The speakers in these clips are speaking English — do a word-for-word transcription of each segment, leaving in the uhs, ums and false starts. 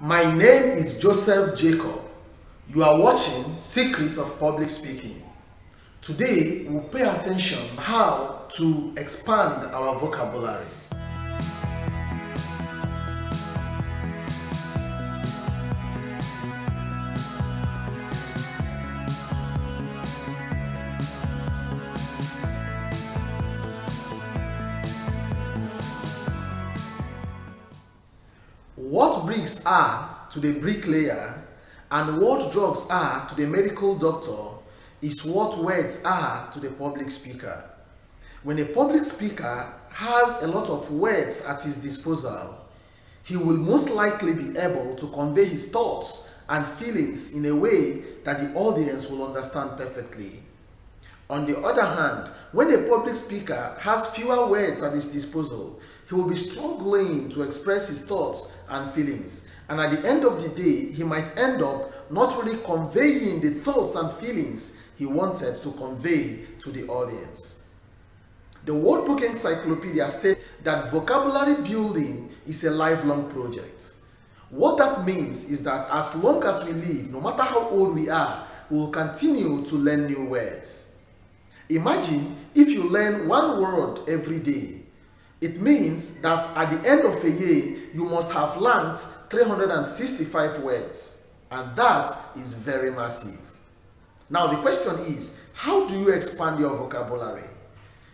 My name is Joseph Jacob. You are watching Secrets of Public Speaking. Today, we'll pay attention how to expand our vocabulary. What bricks are to the bricklayer and what drugs are to the medical doctor is what words are to the public speaker. When a public speaker has a lot of words at his disposal, he will most likely be able to convey his thoughts and feelings in a way that the audience will understand perfectly. On the other hand, when a public speaker has fewer words at his disposal, he will be struggling to express his thoughts and feelings, and at the end of the day, he might end up not really conveying the thoughts and feelings he wanted to convey to the audience. The World Book Encyclopedia states that vocabulary building is a lifelong project. What that means is that as long as we live, no matter how old we are, we will continue to learn new words. Imagine if you learn one word every day. It means that at the end of a year, you must have learnt three hundred sixty-five words, and that is very massive. Now the question is, how do you expand your vocabulary?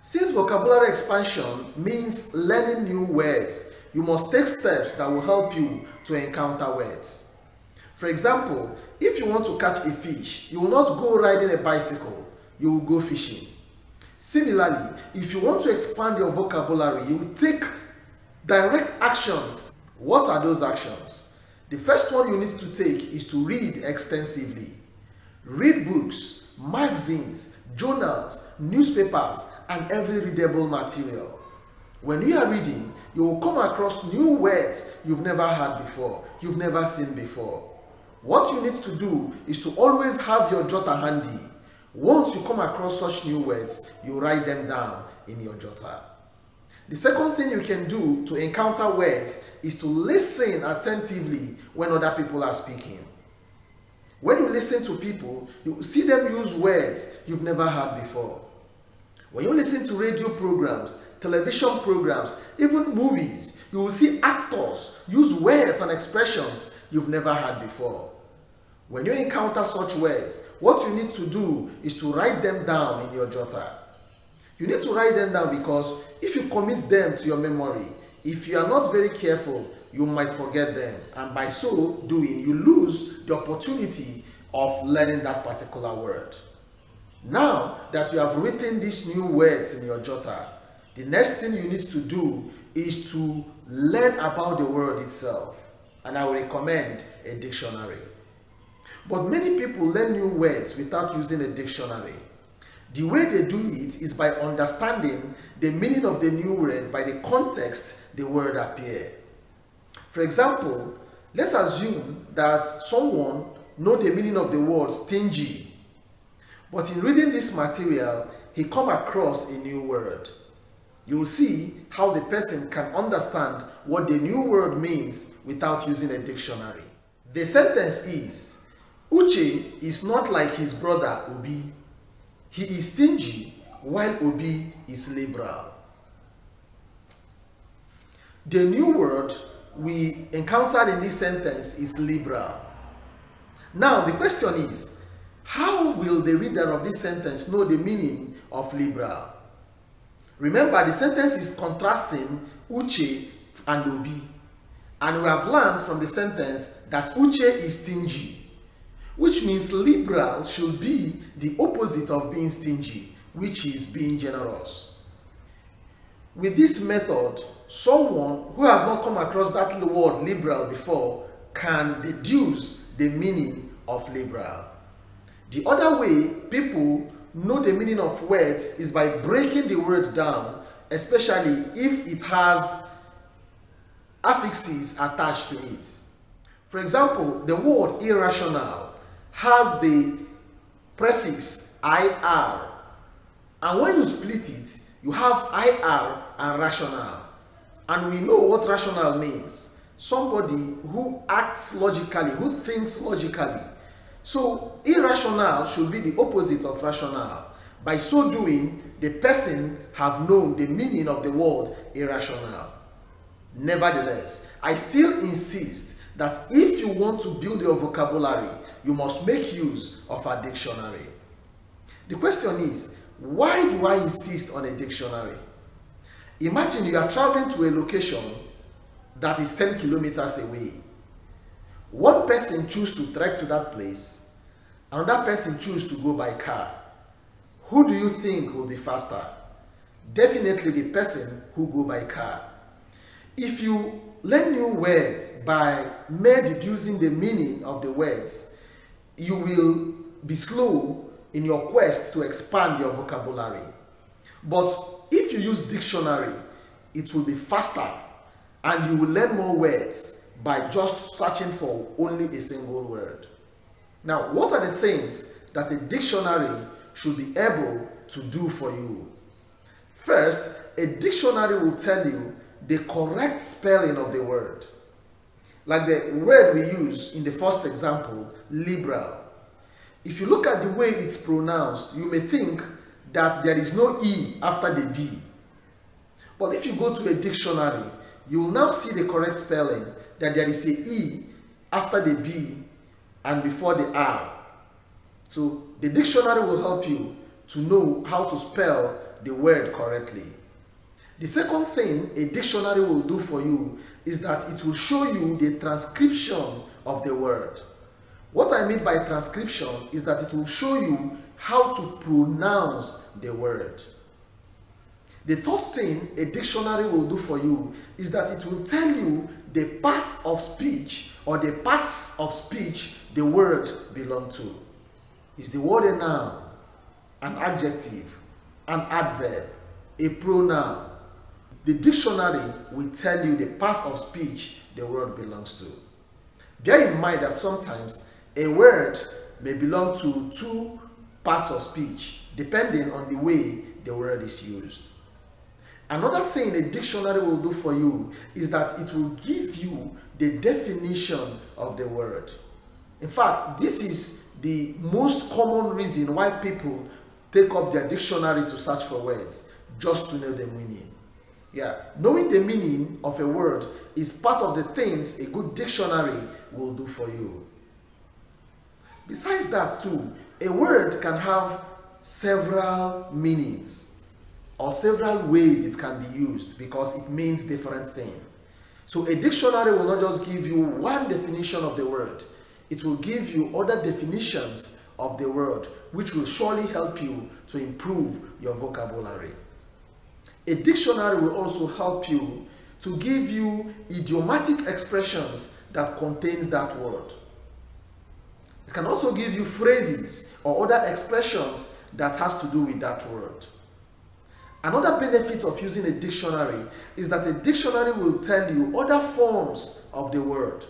Since vocabulary expansion means learning new words, you must take steps that will help you to encounter words. For example, if you want to catch a fish, you will not go riding a bicycle, you will go fishing. Similarly, if you want to expand your vocabulary, you take direct actions. What are those actions? The first one you need to take is to read extensively. Read books, magazines, journals, newspapers, and every readable material. When you are reading, you will come across new words you've never heard before, you've never seen before. What you need to do is to always have your jotter handy. Once you come across such new words, you write them down in your jotter. The second thing you can do to encounter words is to listen attentively when other people are speaking. When you listen to people, you see them use words you've never heard before. When you listen to radio programs, television programs, even movies, you will see actors use words and expressions you've never heard before. When you encounter such words, what you need to do is to write them down in your jotter. You need to write them down because if you commit them to your memory, if you are not very careful, you might forget them, and by so doing, you lose the opportunity of learning that particular word. Now that you have written these new words in your jotter, the next thing you need to do is to learn about the word itself, and I will recommend a dictionary. But many people learn new words without using a dictionary. The way they do it is by understanding the meaning of the new word by the context the word appears. For example, let's assume that someone knows the meaning of the word stingy. But in reading this material, he comes across a new word. You'll see how the person can understand what the new word means without using a dictionary. The sentence is, Uche is not like his brother Obi. He is stingy while Obi is liberal. The new word we encountered in this sentence is liberal. Now the question is, how will the reader of this sentence know the meaning of liberal? Remember, the sentence is contrasting Uche and Obi, and we have learned from the sentence that Uche is stingy, which means liberal should be the opposite of being stingy, which is being generous. With this method, someone who has not come across that word liberal before can deduce the meaning of liberal. The other way people know the meaning of words is by breaking the word down, especially if it has affixes attached to it. For example, the word irrational has the prefix I R, and when you split it, you have I R and rational, and we know what rational means. somebody who acts logically, who thinks logically. So irrational should be the opposite of rational. By so doing, the person have known the meaning of the word irrational. Nevertheless, I still insist that if you want to build your vocabulary, you must make use of a dictionary. The question is, why do I insist on a dictionary? Imagine you are traveling to a location that is ten kilometers away. One person chooses to trek to that place, another person chooses to go by car. Who do you think will be faster? Definitely the person who go by car. If you learn new words by mere deducing the meaning of the words, you will be slow in your quest to expand your vocabulary. But if you use dictionary, it will be faster and you will learn more words by just searching for only a single word. Now, what are the things that a dictionary should be able to do for you? First, a dictionary will tell you the correct spelling of the word. Like the word we use in the first example, liberal. If you look at the way it's pronounced, you may think that there is no E after the B. But if you go to a dictionary, you will now see the correct spelling, that there is an E after the B and before the R. So the dictionary will help you to know how to spell the word correctly. The second thing a dictionary will do for you is that it will show you the transcription of the word. What I mean by transcription is that it will show you how to pronounce the word. The third thing a dictionary will do for you is that it will tell you the part of speech or the parts of speech the word belongs to. Is the word a noun, an adjective, an adverb, a pronoun? The dictionary will tell you the part of speech the word belongs to. Bear in mind that sometimes a word may belong to two parts of speech depending on the way the word is used. Another thing a dictionary will do for you is that it will give you the definition of the word. In fact, this is the most common reason why people take up their dictionary to search for words, just to know the meaning. Yeah, knowing the meaning of a word is part of the things a good dictionary will do for you. Besides that too, a word can have several meanings or several ways it can be used because it means different things. So a dictionary will not just give you one definition of the word, it will give you other definitions of the word which will surely help you to improve your vocabulary. A dictionary will also help you to give you idiomatic expressions that contains that word. It can also give you phrases or other expressions that has to do with that word. Another benefit of using a dictionary is that a dictionary will tell you other forms of the word.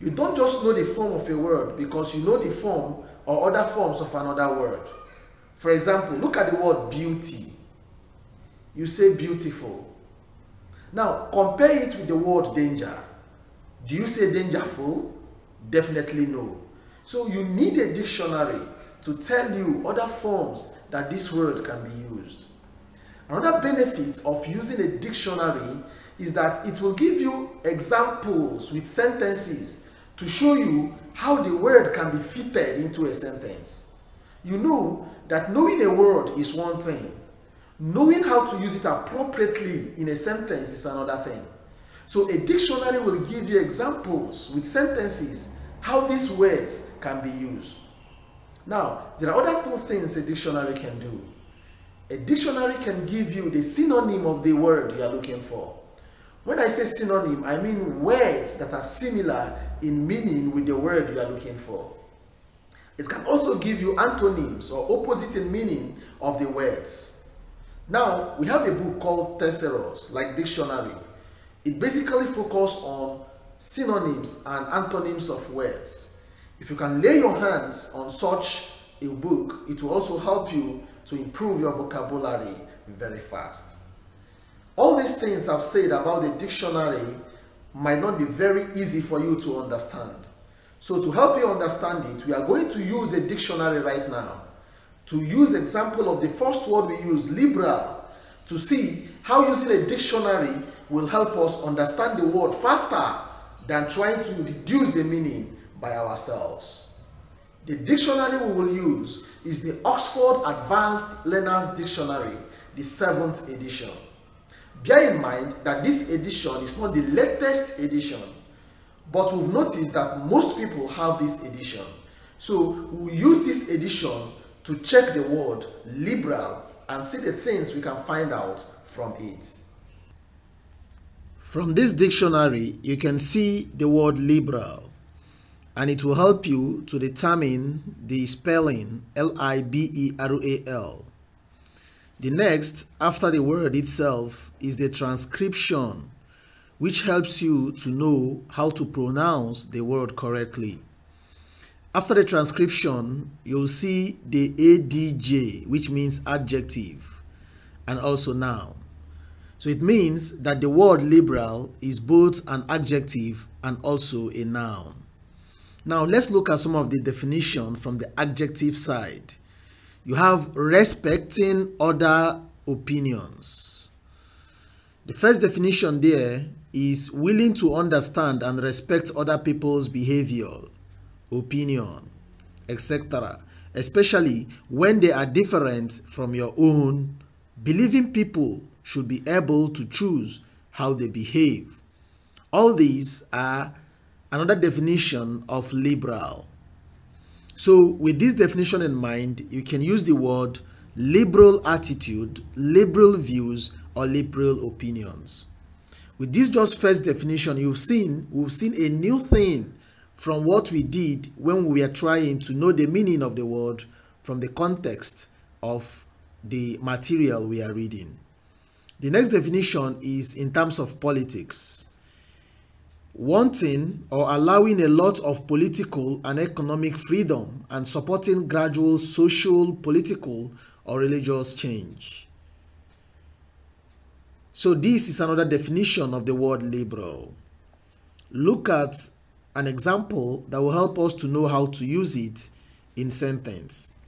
You don't just know the form of a word because you know the form or other forms of another word. For example, look at the word beauty. You say beautiful. Now compare it with the word danger. Do you say dangerful? Definitely no. So you need a dictionary to tell you other forms that this word can be used. Another benefit of using a dictionary is that it will give you examples with sentences to show you how the word can be fitted into a sentence. You know that knowing a word is one thing. Knowing how to use it appropriately in a sentence is another thing. So a dictionary will give you examples with sentences how these words can be used. Now, there are other two things a dictionary can do. A dictionary can give you the synonym of the word you are looking for. When I say synonym, I mean words that are similar in meaning with the word you are looking for. It can also give you antonyms or opposite in meaning of the words. Now, we have a book called Thesaurus, like dictionary. It basically focuses on synonyms and antonyms of words. If you can lay your hands on such a book, it will also help you to improve your vocabulary very fast. All these things I've said about the dictionary might not be very easy for you to understand. So to help you understand it, we are going to use a dictionary right now to use example of the first word we use, liberal, to see how using a dictionary will help us understand the word faster than trying to deduce the meaning by ourselves. The dictionary we will use is the Oxford Advanced Learners Dictionary, the seventh edition. Bear in mind that this edition is not the latest edition, but we've noticed that most people have this edition. So we use this edition to check the word liberal and see the things we can find out from it. From this dictionary, you can see the word liberal, and it will help you to determine the spelling L I B E R A L. The next, after the word itself, is the transcription, which helps you to know how to pronounce the word correctly. After the transcription, you'll see the A D J, which means adjective, and also noun. So it means that the word liberal is both an adjective and also a noun. Now let's look at some of the definition from the adjective side. You have respecting other opinions. The first definition there is willing to understand and respect other people's behavior, opinion, et cetera, especially when they are different from your own. Believing people should be able to choose how they behave. All these are another definition of liberal. So with this definition in mind, you can use the word liberal attitude, liberal views, or liberal opinions. With this just first definition, you've seen, we've seen a new thing from what we did when we were trying to know the meaning of the word from the context of the material we are reading. The next definition is in terms of politics. Wanting or allowing a lot of political and economic freedom and supporting gradual social, political, or religious change. So this is another definition of the word liberal. Look at an example that will help us to know how to use it in sentence.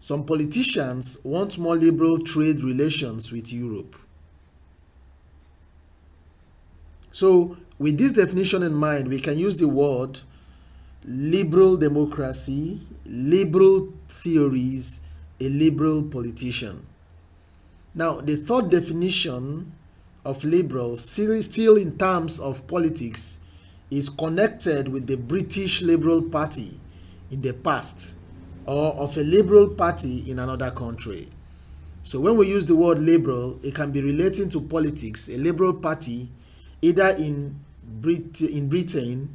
Some politicians want more liberal trade relations with Europe. So with this definition in mind, we can use the word liberal democracy, liberal theories, a liberal politician. Now, the third definition of liberal, still in terms of politics, is connected with the British Liberal Party in the past, or of a liberal party in another country. So when we use the word liberal, it can be relating to politics, a liberal party, either in Brit- in Britain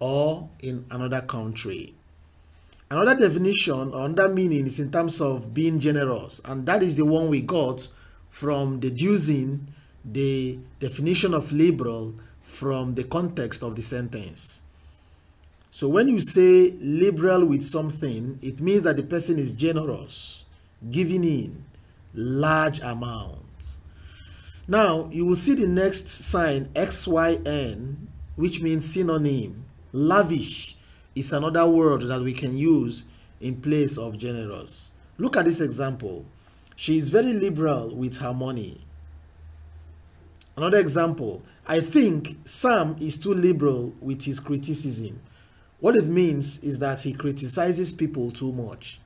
or in another country. Another definition or another meaning is in terms of being generous, and that is the one we got from deducing the definition of liberal from the context of the sentence. So when you say liberal with something, it means that the person is generous, giving in large amount. Now, you will see the next sign, X Y N, which means synonym. Lavish is another word that we can use in place of generous. Look at this example. She is very liberal with her money. Another example, I think Sam is too liberal with his criticism. What it means is that he criticizes people too much.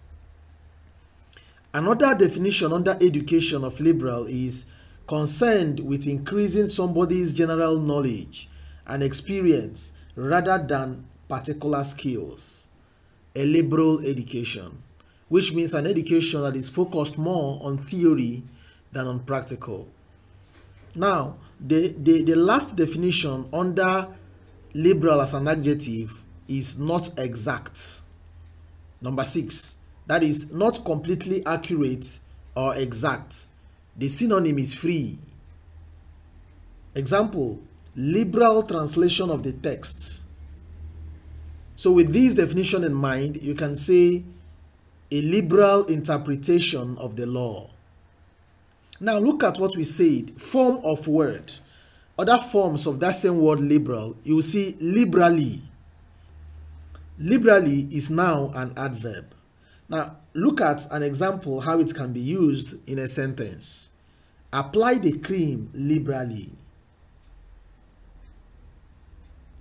Another definition under education of liberal is concerned with increasing somebody's general knowledge and experience rather than particular skills. A liberal education, which means an education that is focused more on theory than on practical. Now, the, the, the last definition under liberal as an adjective is not exact. Number six, that is not completely accurate or exact. The synonym is free. Example, liberal translation of the text. So with this definition in mind, you can say a liberal interpretation of the law. Now look at what we said, form of word. other forms of that same word liberal, you will see liberally. Liberally is now an adverb. Now, look at an example how it can be used in a sentence. Apply the cream liberally.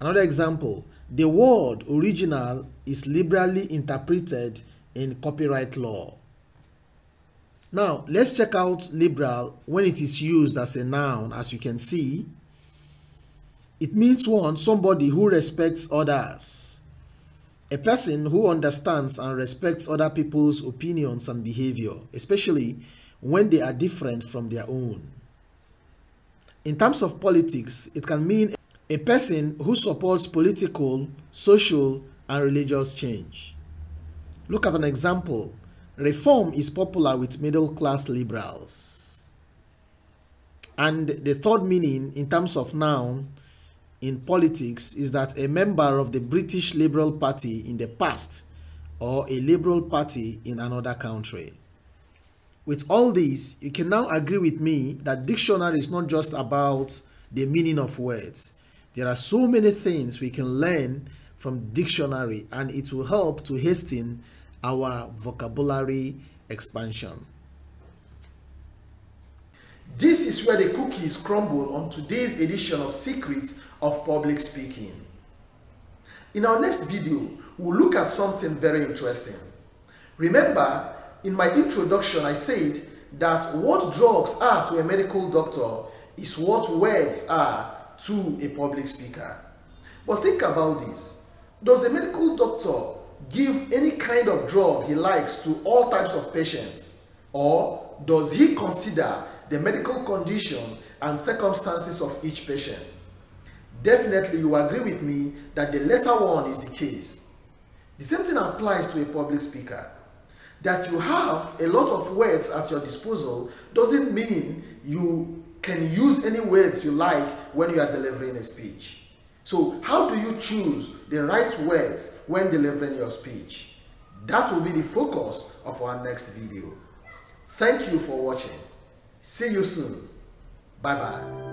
Another example, the word original is liberally interpreted in copyright law. Now, let's check out liberal when it is used as a noun. As you can see, it means one, somebody who respects others, a person who understands and respects other people's opinions and behavior, especially when they are different from their own. In terms of politics, it can mean a person who supports political, social, and religious change. Look at an example. Reform is popular with middle-class liberals. And the third meaning in terms of noun in politics is that a member of the British Liberal Party in the past or a liberal party in another country. With all this, you can now agree with me that dictionary is not just about the meaning of words. There are so many things we can learn from dictionary, and it will help to hasten our vocabulary expansion. This is where the cookies crumble on today's edition of Secrets of Public Speaking. In our next video, we'll look at something very interesting. Remember, in my introduction, I said that what drugs are to a medical doctor is what words are to a public speaker. But think about this. Does a medical doctor give any kind of drug he likes to all types of patients, or does he consider the medical condition and circumstances of each patient? Definitely you agree with me that the latter one is the case. The same thing applies to a public speaker. That you have a lot of words at your disposal doesn't mean you can use any words you like when you are delivering a speech. So how do you choose the right words when delivering your speech? That will be the focus of our next video. Thank you for watching. See you soon. Bye-bye.